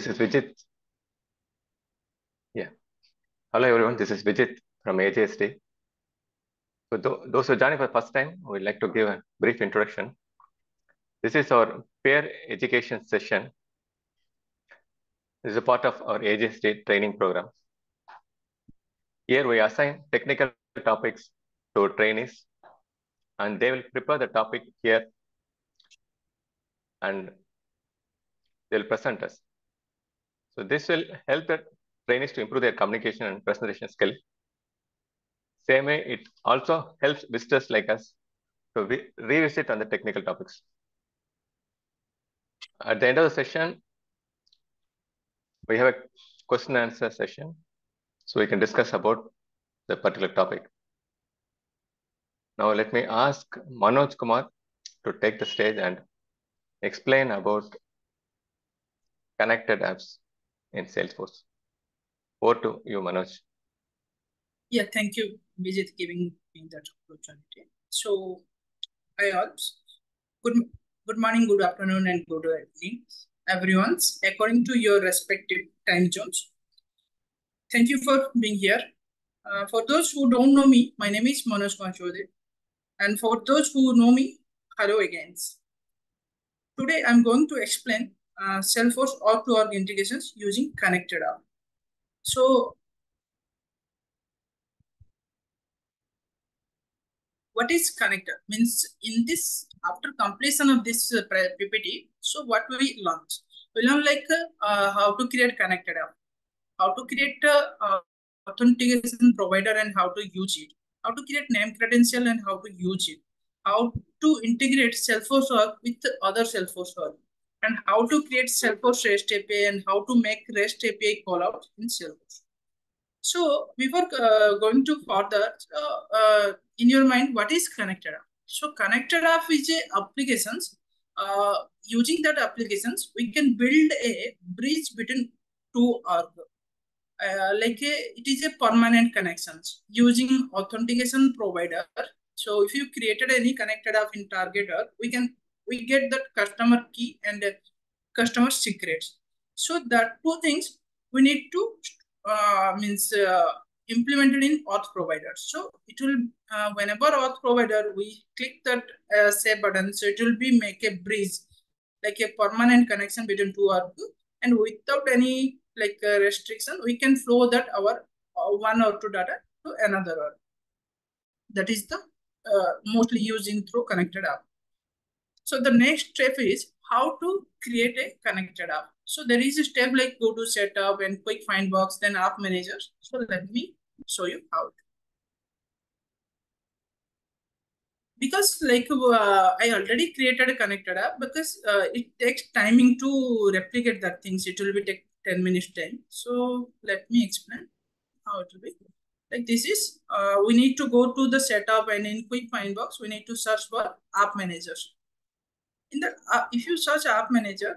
This is Vijit. Yeah. Hello, everyone. This is Vijit from AJSD. So those who are joining for the first time, we'd like to give a brief introduction. This is our peer education session. This is a part of our AJSD training program. Here we assign technical topics to trainees, and they will prepare the topic here, and they'll present us. So this will help the trainees to improve their communication and presentation skill. Same way, it also helps visitors like us to revisit on the technical topics. At the end of the session, we have a question and answer session, so we can discuss about the particular topic. Now let me ask Manoj Kumar to take the stage and explain about connected apps in Salesforce. Over to you, Manoj. Yeah, thank you, Vijit, giving me that opportunity. So, hi all. Good morning, good afternoon, and good evening, everyone, according to your respective time zones. Thank you for being here. For those who don't know me, my name is Manoj Kanchwade. And for those who know me, hello again. Today, I'm going to explain Salesforce org-to-org integrations using connected app. So, what is connected? Means in this, after completion of this PPT, so what we learn? We learn like how to create connected app, how to create authentication provider and how to use it, how to create name credential and how to use it, how to integrate Salesforce org with other Salesforce org, and how to create Salesforce REST API and how to make REST API callouts in Salesforce. So before going to further, in your mind, what is connected app? So connected app is a applications. Using that applications, we can build a bridge between two org. It is a permanent connections using authentication provider. So if you created any connected app in target org, we get that customer key and customer secrets. So that two things we need to implemented in auth provider. So it will whenever auth provider we click that save button, so it will be make a bridge, like a permanent connection between two org, and without any restriction we can flow that our one or two data to another org. That is the mostly using through connected app. So the next step is how to create a connected app. So there is a step like go to setup and quick find box, then app manager. So let me show you how. Because I already created a connected app, because it takes timing to replicate that things. It will be take 10 minutes time. So let me explain how it will be. Like this is, we need to go to the setup, and in quick find box, we need to search for app managers. In the if you search app manager,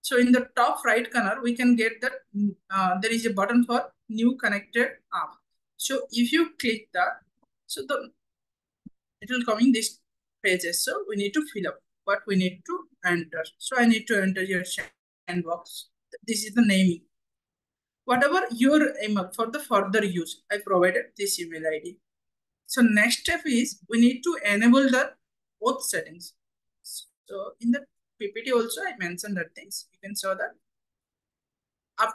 so in the top right corner we can get that there is a button for new connected app. So if you click that, so it will come in this pages. So we need to fill up what we need to enter. So I need to enter your sandbox. This is the naming. Whatever your email for the further use, I provided this email ID. So next step is we need to enable the auth settings. So in the PPT also I mentioned that things. You can saw that up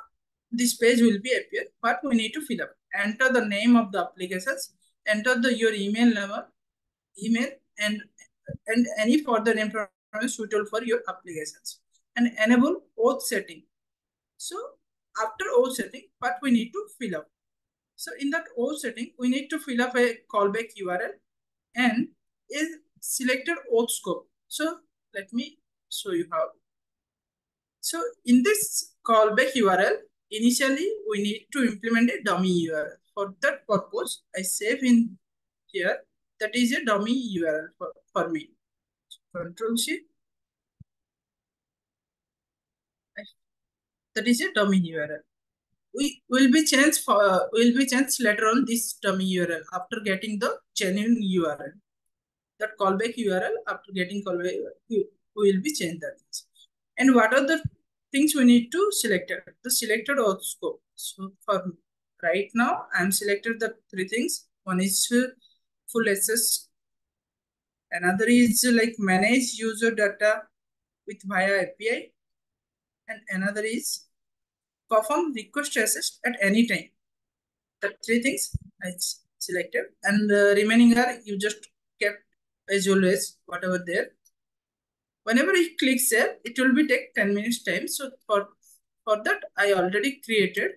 this page will be appear, but we need to fill up. Enter the name of the applications, enter your email number, email, and any further information suitable for your applications, and enable auth setting. So after auth setting, what we need to fill up. So in that auth setting, we need to fill up a callback URL and is selected auth scope. So let me show you how. So in this callback URL, initially we need to implement a dummy URL. For that purpose, I save in here. That is a dummy URL for me. Control C. That is a dummy URL. We will be changed later on this dummy URL after getting the genuine URL. That callback URL after getting callback URL, we will be changed that. And what are the things we need to select the selected or scope. So for right now, I'm selected the three things. One is full access. Another is like manage user data with via API. And another is perform request access at any time. The three things I selected, and the remaining are you just kept as always, whatever there. Whenever it clicks here, it will be take 10 minutes time. So for that, I already created.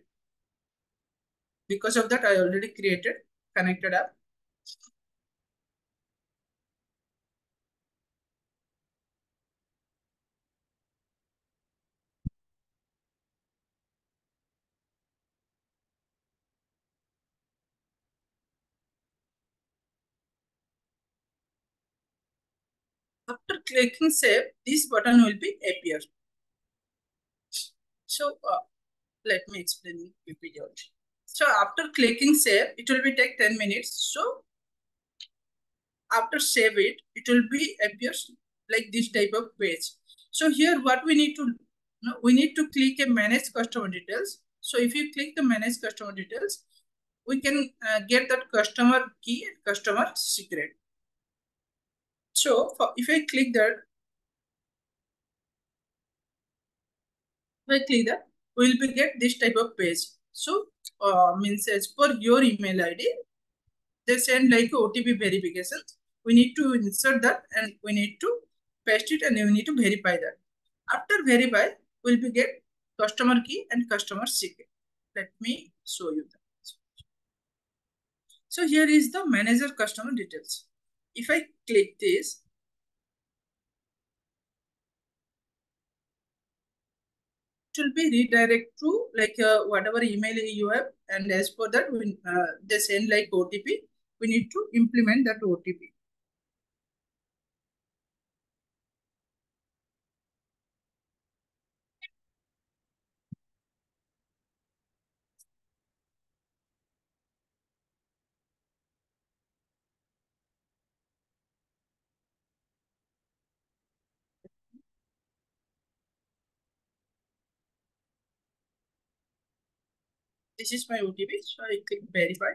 Because of that, I already created, connected up. After clicking save, this button will be appear. So let me explain it quickly. So after clicking save, it will be take 10 minutes. So after save it, it will be appears like this type of page. So here what we need to do, we need to click a manage customer details. So if you click the manage customer details, we can get that customer key and customer secret. So if I click that, we will get this type of page. So means as per your email ID, they send like OTP verification. We need to insert that and we need to paste it and we need to verify that. After verify, we'll be get customer key and customer secret. Let me show you that. So here is the manager customer details. If I click this, it will be redirect to like whatever email you have, and as for that, when, they send like OTP, we need to implement that OTP. This is my OTP, so I click verify.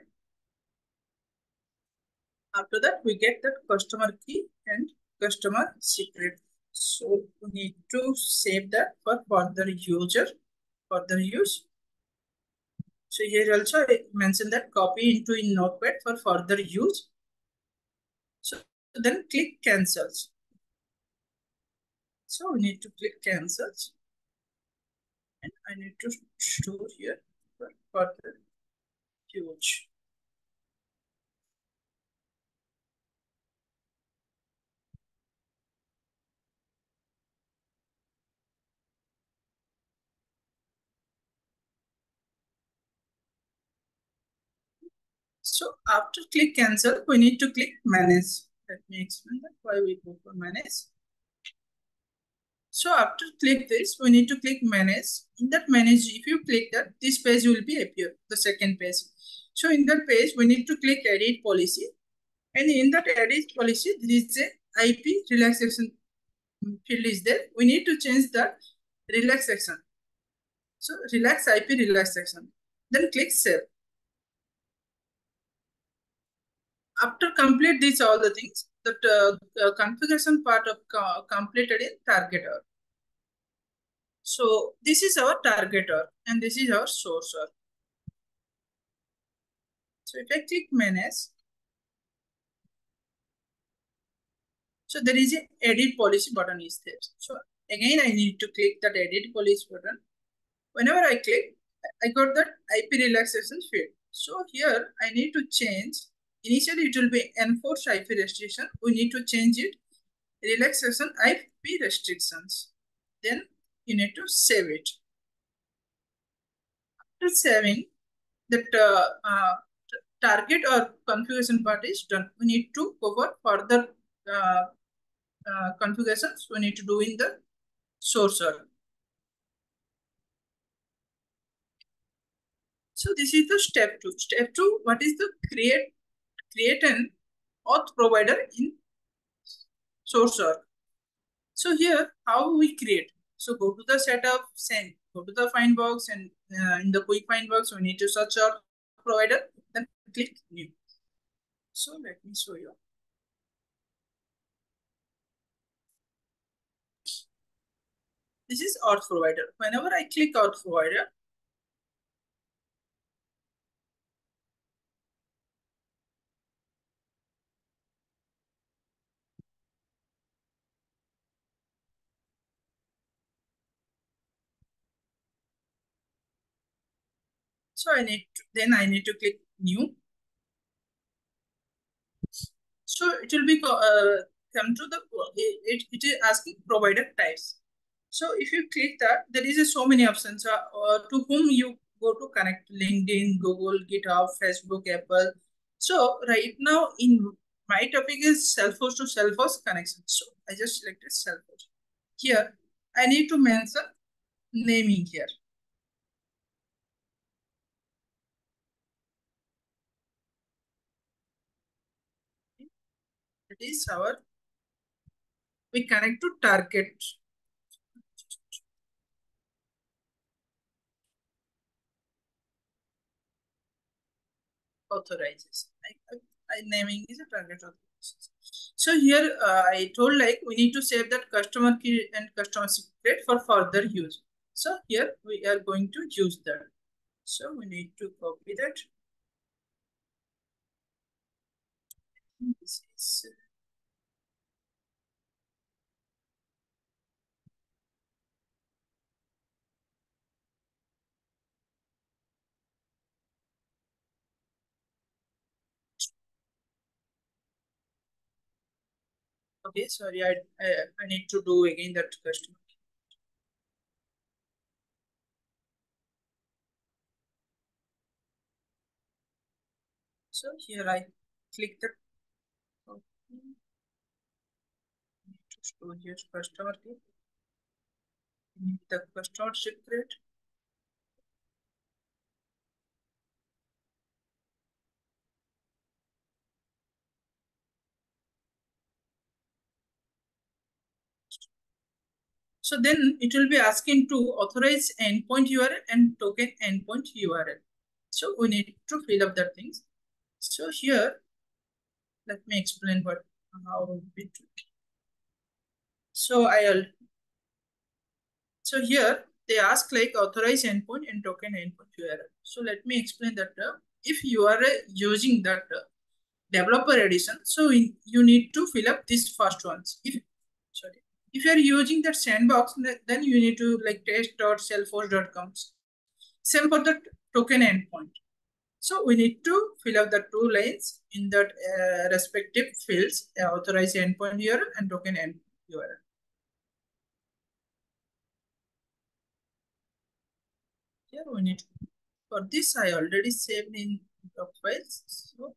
After that, we get that customer key and customer secret. So we need to save that for further user, further use. So here also I mentioned that copy into in Notepad for further use. So then click cancels. So we need to click cancels. And I need to store here. Further huge. So after click cancel, we need to click manage. Let me explain that why we go for manage. So after click this, we need to click manage. In that manage, if you click that, this page will be appear, the second page. So in that page, we need to click edit policy. And in that edit policy, there is a IP relaxation field is there. We need to change that relaxation. So relax IP relaxation. Then click save. After complete this all the things, the configuration part of completed in targeter. So this is our targeter and this is our sourcer. So if I click manage, so there is an edit policy button is there. So again, I need to click that edit policy button. Whenever I click, I got that IP relaxation field. So here I need to change. Initially, it will be enforced IP restriction. We need to change it. Relaxation IP restrictions. Then you need to save it. After saving, that target or configuration part is done. We need to cover further configurations we need to do in the sourcer. So this is the step two. Step two, what is the create an auth provider in sourcer. So here, how we create? So go to the setup, send, go to the find box, and in the quick find box, we need to search our provider, then click new. So let me show you. This is auth provider. Whenever I click auth provider, so I need to click new. So it will be come to the it is asking provider types. So if you click that, there is so many options to whom you go to connect: LinkedIn, Google, GitHub, Facebook, Apple. So right now in my topic is self-host to self-host connection. So I just selected self-host. Here I need to mention naming here. It is our, we connect to target. Authorizes. I naming is a target authorization. So here I told like we need to save that customer key and customer secret for further use. So here we are going to use that. So we need to copy that. This is okay, sorry, I need to do again that customer. So here I click the okay. I need to store here customer key. I need the customer secret. So then it will be asking to authorize endpoint URL and token endpoint URL. So we need to fill up the things. So here, let me explain how we do it. So so here they ask like authorize endpoint and token endpoint URL. So let me explain that if you are using that developer edition, so you need to fill up these first ones. If you are using that sandbox, then you need to like test.selfhost.com. Same for the token endpoint. So we need to fill out the two lines in that respective fields, authorize endpoint URL and token endpoint URL. Here we need to, for this I already saved in the files. So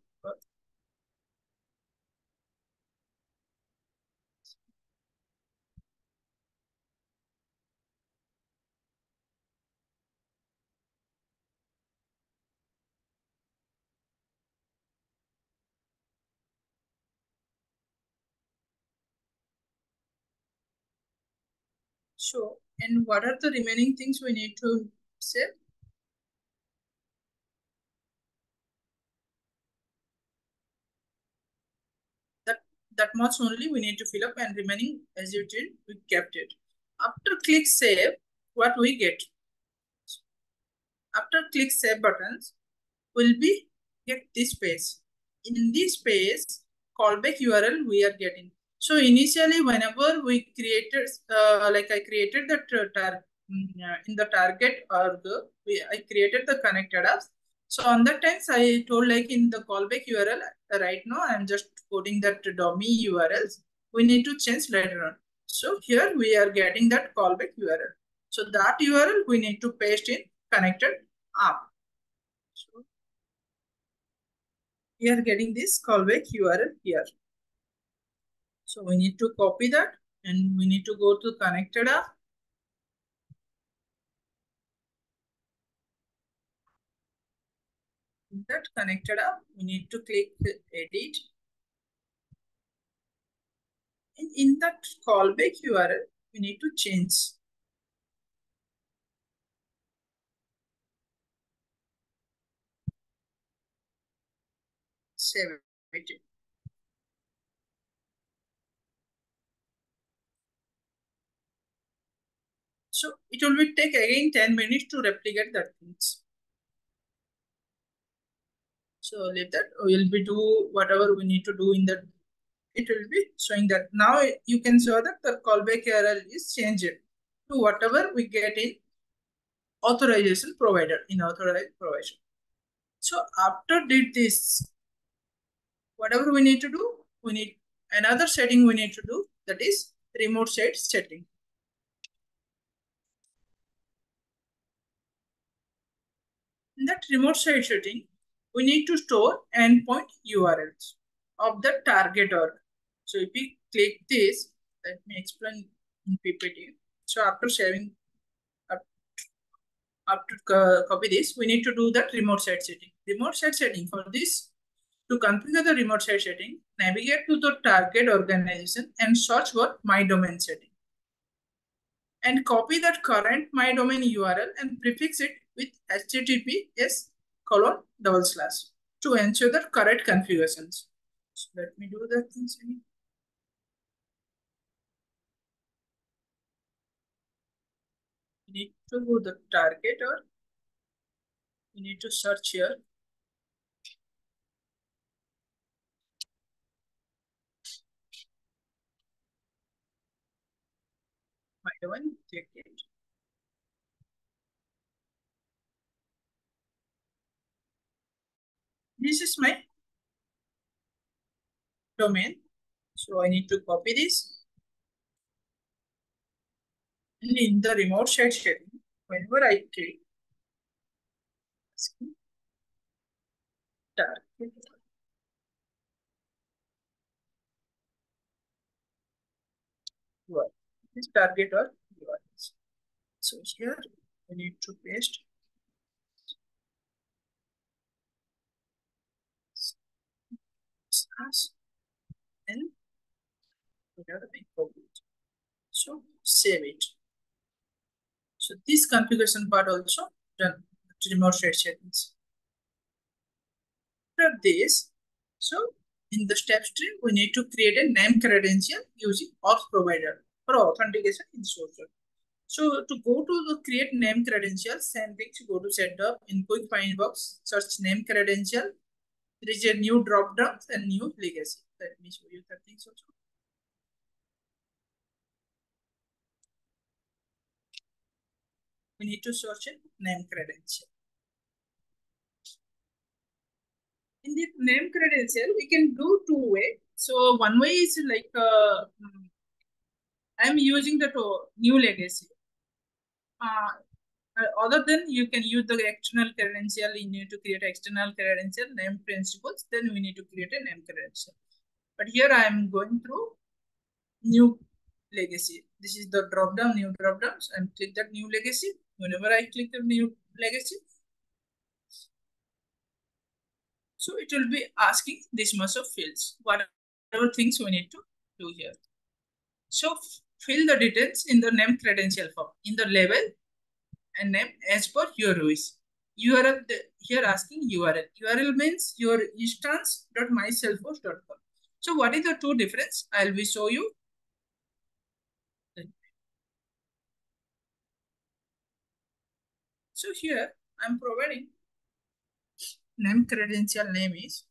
so, and what are the remaining things we need to save? That much only we need to fill up, and remaining as you did, we kept it. After click save, what we get? After click save buttons, will be get this page. In this page, callback URL we are getting. So initially, whenever we created, I created the in the target org, I created the connected apps. So on that times, I told like in the callback URL, right now I'm just coding that dummy URLs. We need to change later on. So here we are getting that callback URL. So that URL we need to paste in connected app. So we are getting this callback URL here. So we need to copy that and we need to go to connected app. In that connected app, we need to click edit. And in that callback URL, we need to change save it. So it will take again 10 minutes to replicate that things. So later we'll be do whatever we need to do in that. It will be showing that now you can show that the callback URL is changed to whatever we get in authorization provider, in authorized provision. So after did this, whatever we need to do, we need another setting we need to do, that is remote site setting. In that remote site setting, we need to store endpoint URLs of the target org. So if we click this, let me explain in PPT. So after saving, after copy this, we need to do that remote site setting. Remote site setting, for this, to configure the remote site setting, navigate to the target organization and search for my domain setting. And copy that current my domain URL and prefix it with https:// to ensure the correct configurations. So let me do that things again. We need to go the target or we need to search here. My domain, check it. This is my domain. So I need to copy this. And in the remote site setting, whenever I click target, well, this target or URLs. So here I need to paste. And so save it. So this configuration part also done to remote site settings. After this, so in the step stream, we need to create a name credential using auth provider for authentication in social. So to go to the create name credential, same thing, go to setup in quick find box, search name credential. There is a new drop down and new legacy. Let me show you that things also. We need to search a name credential. In the name credential, we can do two ways. So one way is like I'm using the new legacy. Other than you can use the external credential, you need to create external credential, name principles, then we need to create a name credential. But here I am going through new legacy. This is the drop down, new drop downs, and click that new legacy. Whenever I click the new legacy, so it will be asking this much of fields, whatever things we need to do here. So fill the details in the name credential form in the label. And name as per your choice. URL here asking URL. URL means your instance.myselfhost.com. So what is the two difference? I'll be show you. So here I'm providing name credential name is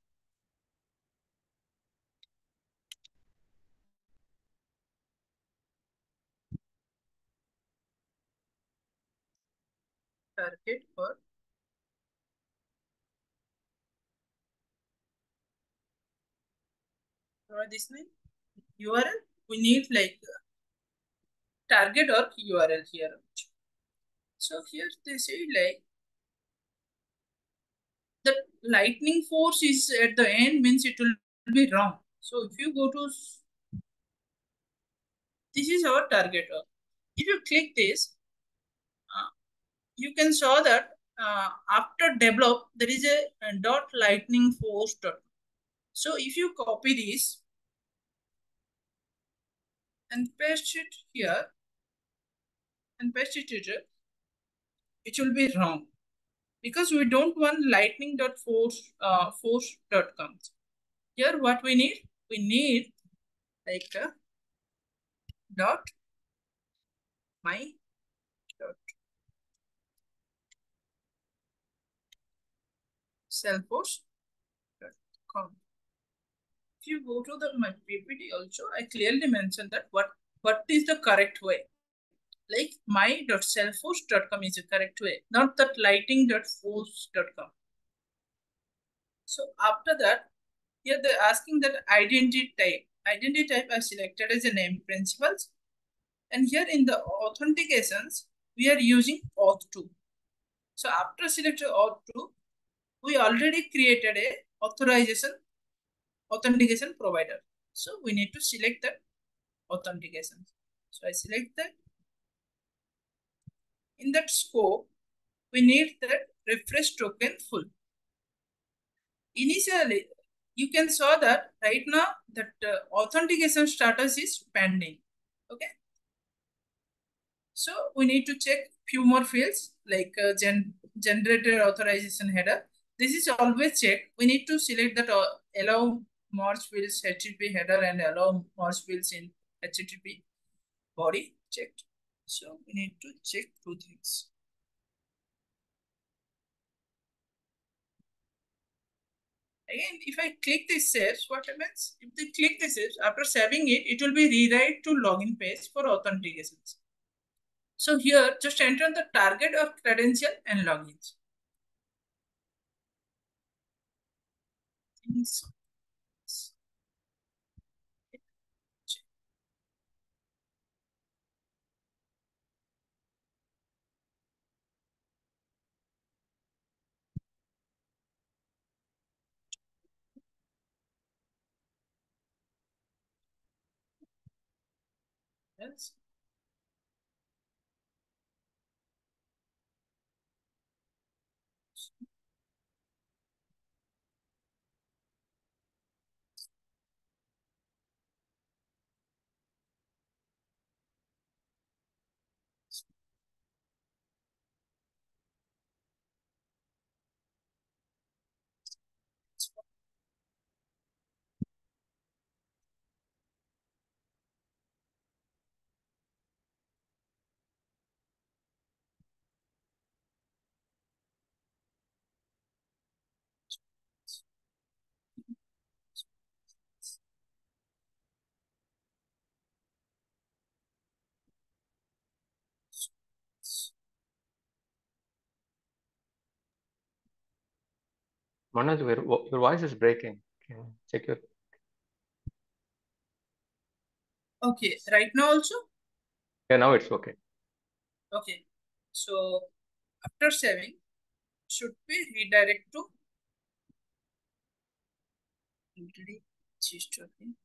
target for this name URL. We need like target or URL here. So here they say like the lightning force is at the end means it will be wrong. So if you go to this is our target org. If you click this, you can saw that after develop, there is a .lightningforce. So if you copy this and paste it here and paste it here, it will be wrong because we don't want lightning.force.com. Here what we need? We need like a dot my dot salesforce.com. If you go to the my PPT also, I clearly mentioned that what is the correct way. Like my.salesforce.com is the correct way, not that lighting.force.com. So after that, here they're asking that identity type. Identity type I selected as a name principles. And here in the authentications, we are using auth2. So after selecting auth2, we already created a authentication provider. So we need to select that authentication. So I select that. In that scope, we need that refresh token full. Initially, you can saw that right now that authentication status is pending. Okay. So we need to check few more fields like generated authorization header. This is always checked. We need to select that allow merge fields HTTP header and allow merge fields in HTTP body checked. So we need to check two things. Again, if I click the saves, what happens? If they click the saves, after saving it, it will be rewrite to login page for authentications. So here, just enter the target or credential and logins. Yes. Manoj, your voice is breaking. Can you check your... Okay, right now also? Yeah, now it's okay. Okay, so after saving, should we redirect to GST?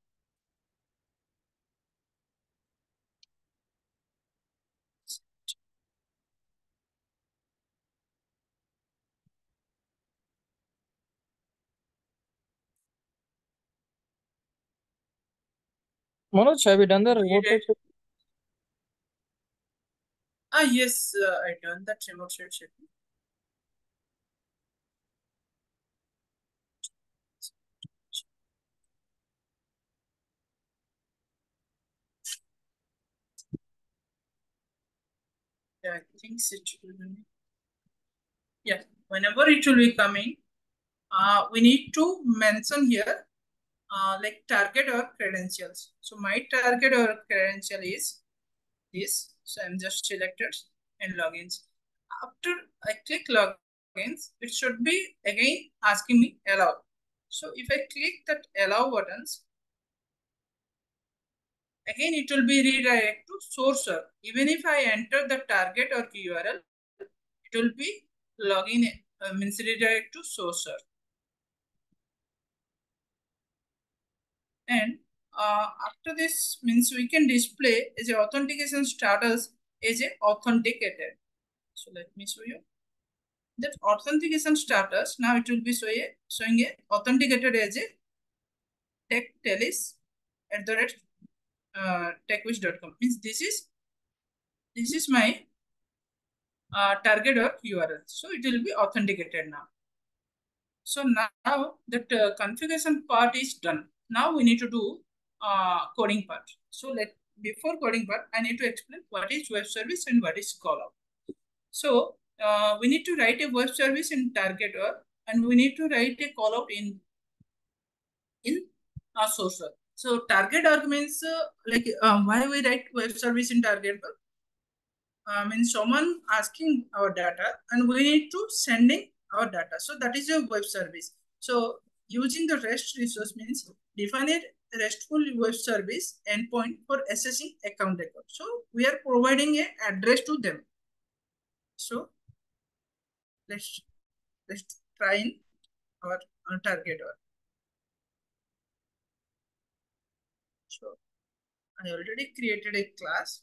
Manoj, have you done the remote check? Ah, yes, I done that remote share check. Yeah, I think it will be. Yeah, whenever it will be coming, we need to mention here. Like target or credentials. So my target or credential is this. So I'm just selected and logins. After I click logins, it should be again asking me allow. So if I click that allow buttons, again it will be redirect to sourcer. Even if I enter the target or URL, it will be login means redirect to sourcer. And after this means we can display as an authentication status as an authenticated. So let me show you that authentication status. Now it will be showing a authenticated as a techtelis@techwish.com. Means this is my target or URL. So it will be authenticated now. So now that configuration part is done. Now we need to do coding part. So before coding part, I need to explain what is web service and what is callout. So we need to write a web service in target web, and we need to write a callout in our source web. So target arguments, why we write web service in target web? Means someone asking our data and we need to sending our data. So that is a web service. So using the REST resource means define a RESTful web service endpoint for accessing account record. So we are providing an address to them. So let's try in our target org. So I already created a class.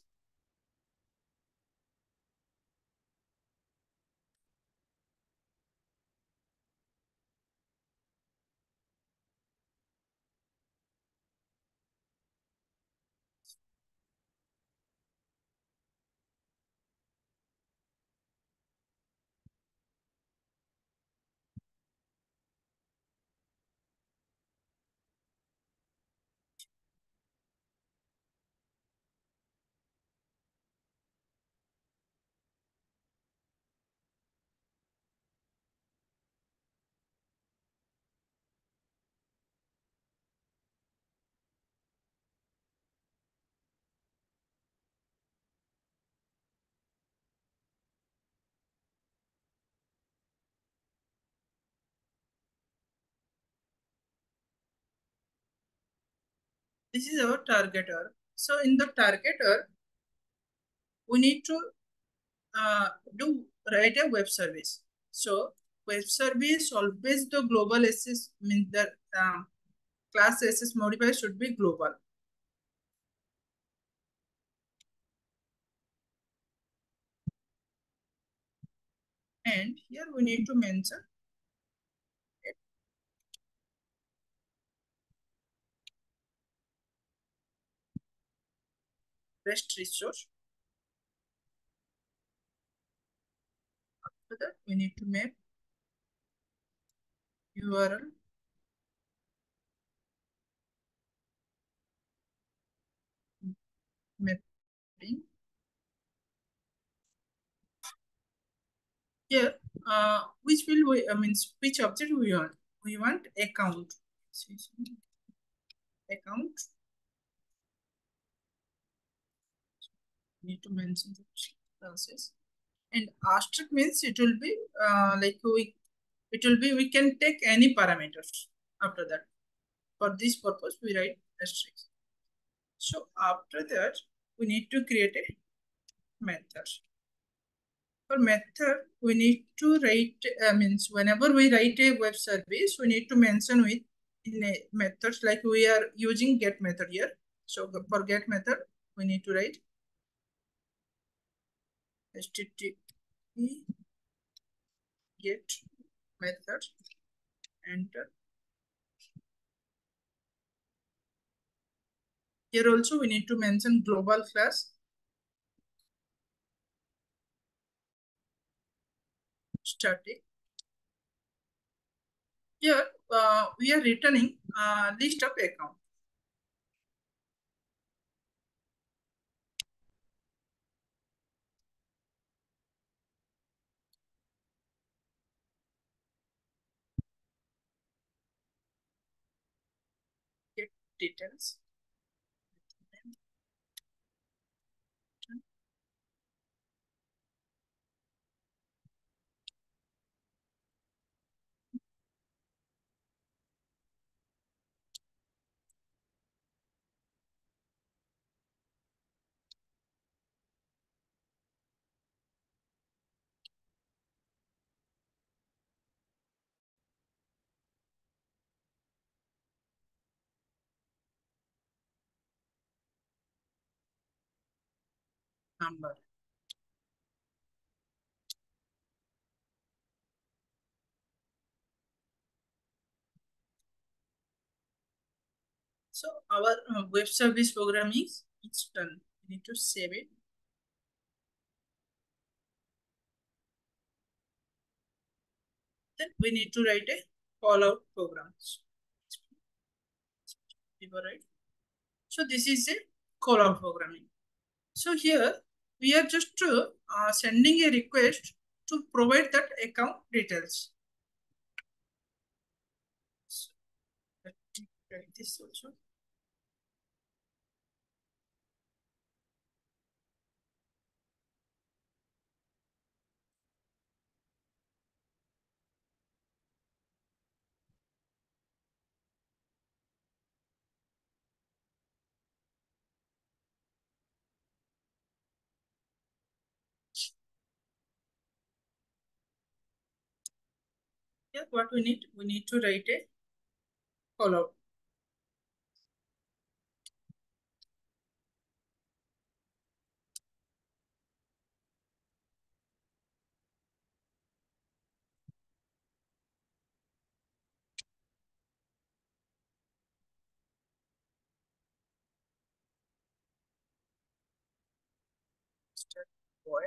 This is our target org. So in the target org, we need to write a web service. So web service always the global access means the class access modifier should be global. And here we need to mention REST resource. After that, we need to map URL. Mapping. Here, which object we want? We want account. Account. Need to mention the classes, and asterisk means it will be we can take any parameters after that. For this purpose, we write asterisk. So after that, we need to create a method. For method, we need to write whenever we write a web service, we need to mention with in a methods, like we are using get method here. So for get method, we need to write HTTP get method, enter. Here also we need to mention global class. Static. Here we are returning list of account. Details. Number. So our web service program is done. We need to save it. Then we need to write a callout programs. Right? So this is a callout programming. So here we are just sending a request to provide that account details. So let me write this also. What we need to write a callout. Boy.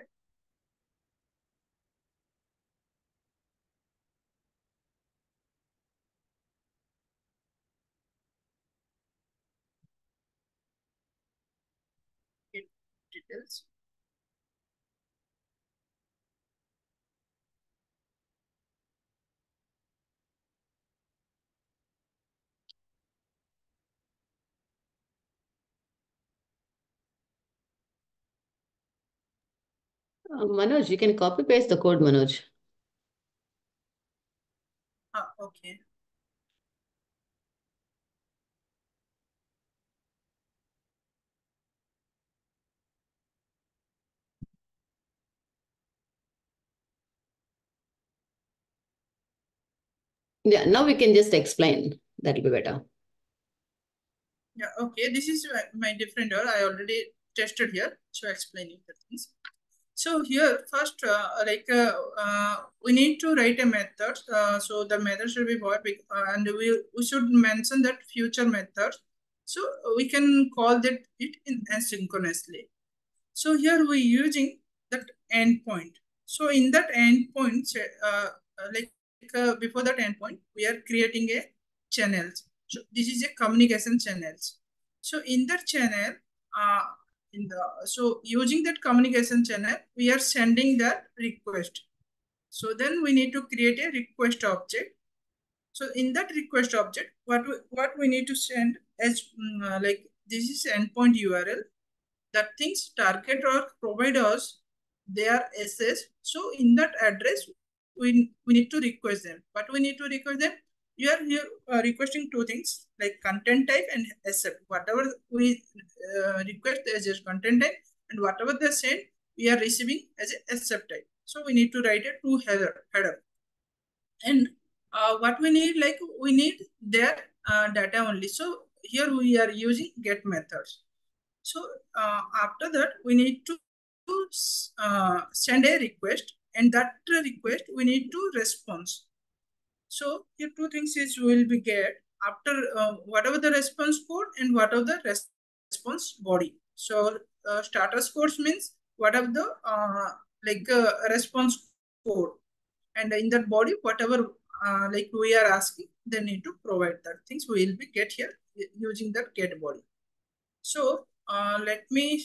Details. Manoj, you can copy paste the code, Manoj. Okay. Yeah, now we can just explain. That'll be better. Yeah, okay. This is my different error. I already tested here. So explaining the things. So here first, we need to write a method. So the method should be void, and we should mention that future method. So we can call that it in asynchronously. So here we're using that endpoint. So in that endpoint, before that endpoint, we are creating a channels. So this is a communication channels. So in that channel, using that communication channel, we are sending that request. So then we need to create a request object. So in that request object, what we need to send as this is endpoint URL. That things target or provide us their access. So in that address, we need to request them. But we need to request them. You are here requesting two things like content type and accept. Whatever we request as a content type, and whatever they send, we are receiving as a accept type. So we need to write a two header. And what we need, we need their data only. So here we are using get methods. So after that, we need to send a request. And that request, we need to response. So here two things is will be get after whatever the response code and whatever the response body. So status code means whatever the response code, and in that body whatever we are asking, they need to provide that things. We will be get here using that get body. So let me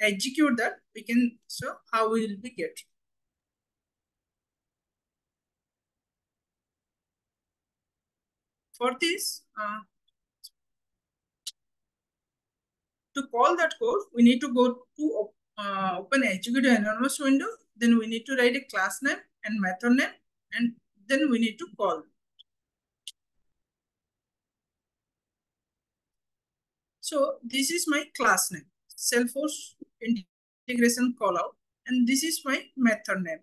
execute that. We can so how we will be get. For this, to call that code, we need to go to open execute anonymous window. Then we need to write a class name and method name, and then we need to call. So this is my class name, Salesforce integration callout, and this is my method name.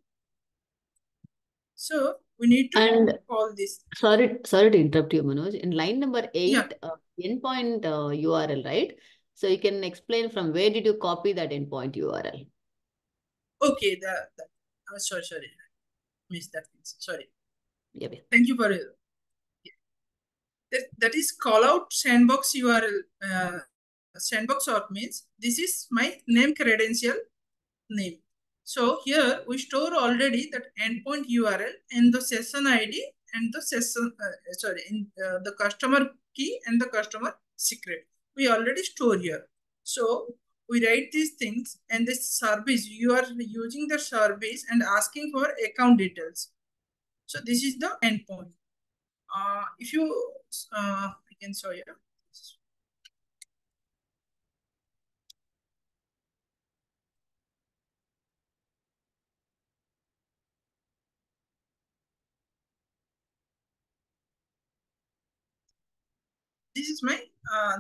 So we need to call this. Sorry to interrupt you, Manoj. In line number 8, yeah. Endpoint URL, right? So you can explain from where did you copy that endpoint URL? Okay. Sorry. Missed that. Sorry. Yeah, yeah. Thank you for it. Yeah. That is callout sandbox URL. Sandbox auth means this is my name credential name. So here we store already that endpoint URL and the session ID and the session, the customer key and the customer secret. We already store here. So we write these things, and this service, you are using the service and asking for account details. So this is the endpoint. If you, I can show you. This is my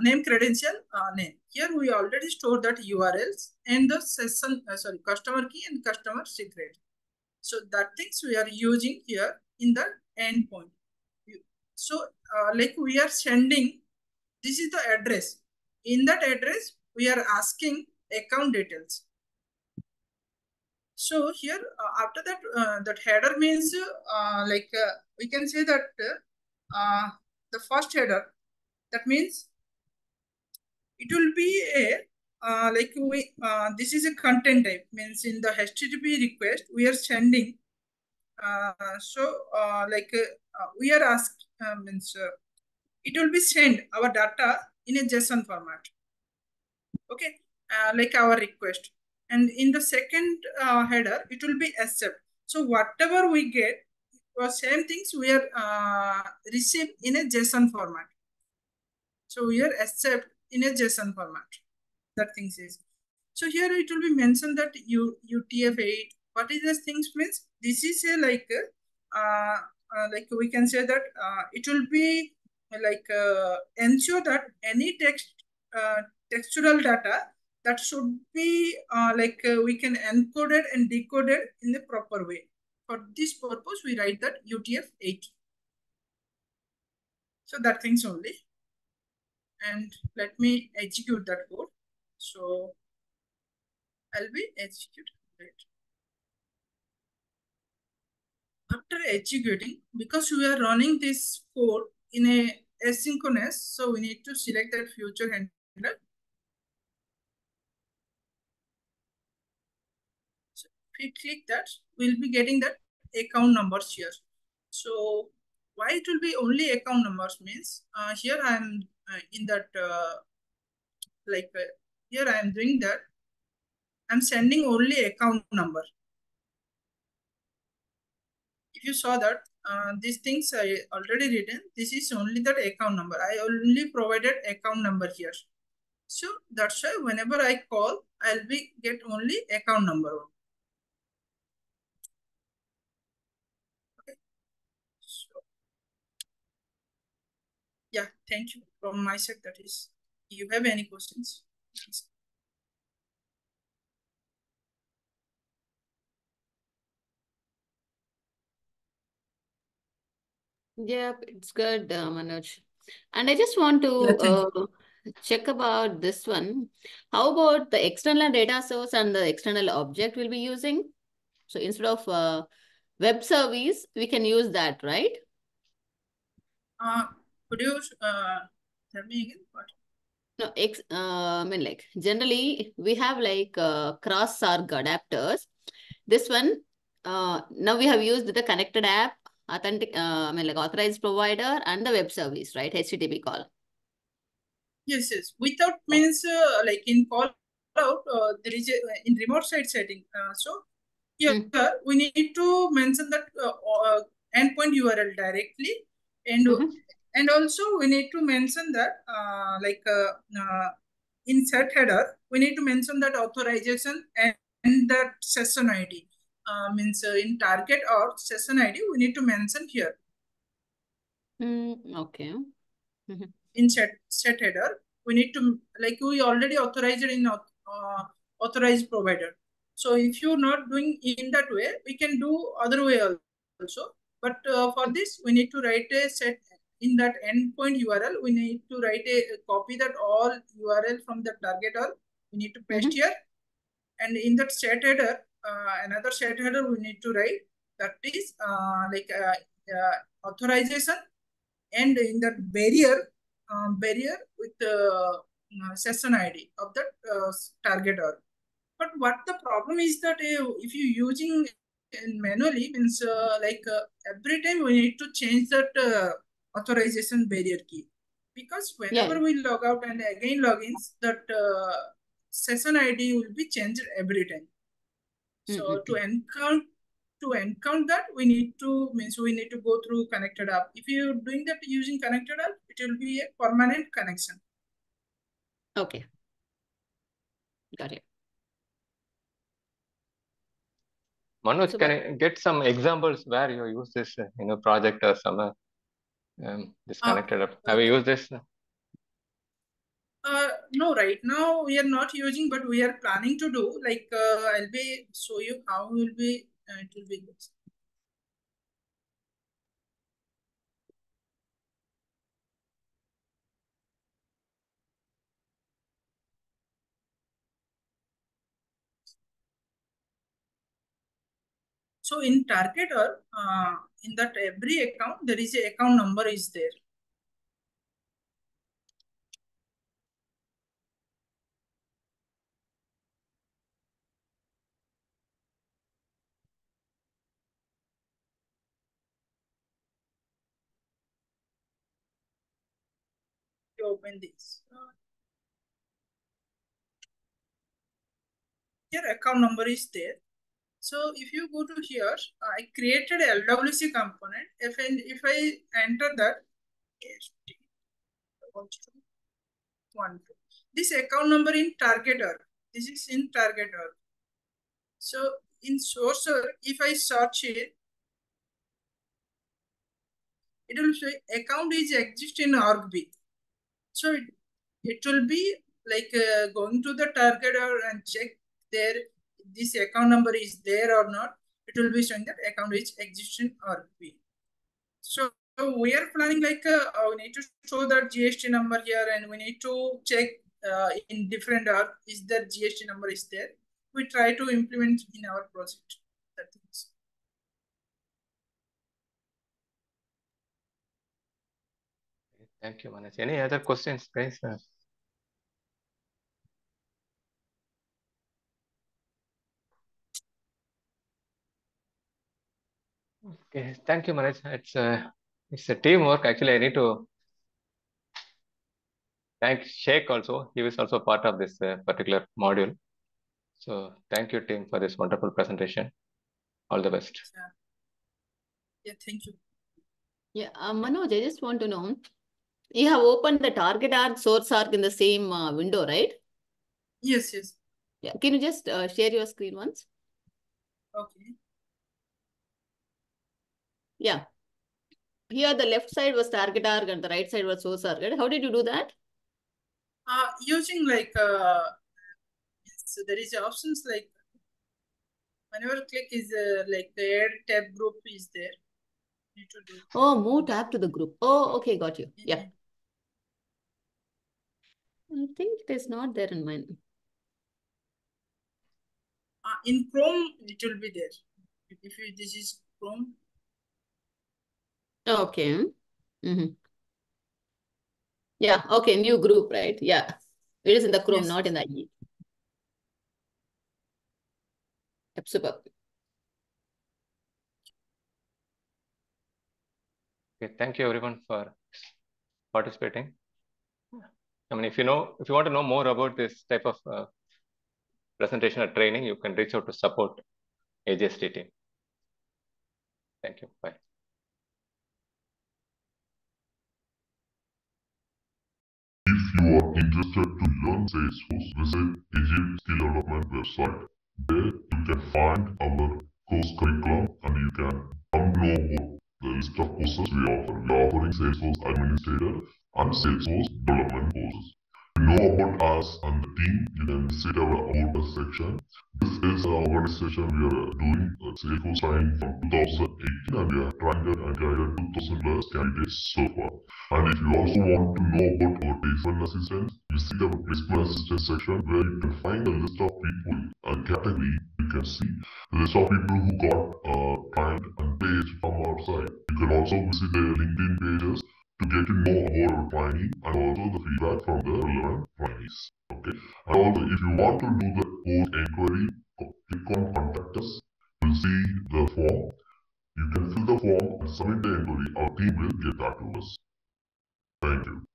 name credential name. Here we already store that URLs and the session, customer key and customer secret. So that things we are using here in the endpoint. So like we are sending, this is the address. In that address, we are asking account details. So here after that, that header means like we can say that the first header. That means it will be a like we this is a content type, means in the HTTP request we are sending we are asked it will be sent our data in a JSON format, okay, like our request, and in the second header it will be accept. So whatever we get, the same things we are received in a JSON format. So here accept in a JSON format, that things is. So here it will be mentioned that UTF-8, what is this things means? This is a like we can say that it will be like ensure that any text, textual data that should be we can encode it and decode it in the proper way. For this purpose, we write that UTF-8. So that things only. And let me execute that code. So I'll be executing it. After executing, because we are running this code in a asynchronous, so we need to select that future handler. So if we click that, we'll be getting that account numbers here. So why it will be only account numbers means here I am in that here I am doing that, I'm sending only account number. If you saw that these things I already written, this is only that account number. I only provided account number here. So that's why whenever I call, I'll be get only account number one. Okay. So yeah, thank you. From my side, that is. Do you have any questions? Yeah, it's good, Manoj. And I just want to check about this one. How about the external data source and the external object we'll be using? So instead of web service, we can use that, right? Could you... Tell me again what? No, generally we have cross sarg adapters. This one, now we have used the connected app, authorized provider, and the web service, right? HTTP call. Yes, yes. Without means in call out, there is a, in remote site setting. So here we need to mention that endpoint URL directly, and. And also we need to mention that in set header, we need to mention that authorization and that session ID. In target or session ID, we need to mention here. Okay. In set header, we need to, we already authorized in authorized provider. So if you're not doing in that way, we can do other way also. But for this, we need to write a set. In that endpoint URL, we need to write a copy that all URL from the target all. We need to paste here. And in that set header, another set header we need to write. That is authorization. And in that barrier, with session ID of that target all. But what the problem is that if you're using in manually means every time we need to change that authorization barrier key, because whenever we log out and again logins, that session ID will be changed every time. So to encount that, we need to go through connected app. If you're doing that using connected app, it will be a permanent connection. Okay. Got it. Manoj, so, can I get some examples where you use this in a project or some this connected app? Have you used this? No, right now we are not using, but we are planning to do. Like I'll be show you how will be it will be good. So in targeter, in that every account, there is an account number is there. You open this. Here account number is there. So if you go to here, I created a LWC component. If I enter that, this account number in targeter, this is in targeter. So in sourcer, if I search it, it will show account is exist in org.b. So it will be like going to the targeter and check there. This account number is there or not, it will be showing that account is existing or B. So we are planning like we need to show that GST number here, and we need to check in different org is that GST number is there. We try to implement in our project. That is. Thank you, Manoj. Any other questions, guys? Okay, thank you, Manoj. It's a teamwork. Actually, I need to thank Sheikh also. He was also part of this particular module. So thank you, team, for this wonderful presentation. All the best. Yeah, thank you. Yeah, Manoj, I just want to know, you have opened the target arc, source arc in the same window, right? Yes, yes. Yeah. Can you just share your screen once? Okay. Yeah. Here the left side was target arg and the right side was source arg. How did you do that? Using like, so there is options like, whenever click is like the add tab group is there. You need to do. Oh, move tab to the group. Oh, okay, got you. Yeah. I think it is not there in mine. In Chrome, it will be there. If you, this is Chrome. Okay. Yeah. Okay. New group, right? Yeah. It is in the Chrome, yes. Not in the IE. Yep, super. Okay. Thank you, everyone, for participating. I mean, if you want to know more about this type of presentation or training, you can reach out to support AJST team. Thank you. Bye. If you are interested to learn Salesforce, visit AJ Skill Development website. There you can find our course curriculum and you can come know about the list of courses we offer. We are offering Salesforce Administrator and Salesforce Development courses. To know about us and the team, you can visit our About Us section. This is our organization. We are doing Salesforce training from 2018 and we have trained and guided 2,000+ candidates so far. And if you also want to know about our placement assistance, visit our placement assistance section where you can find a list of people and category. You can see the list of people who got trained and placed from our site. You can also visit their LinkedIn pages to get to know about our training and also the feedback from the relevant trainees. Okay. And also, if you want to do the course inquiry, click on Contact Us. You'll see the submit the inquiry, our team will get back to us. Thank you.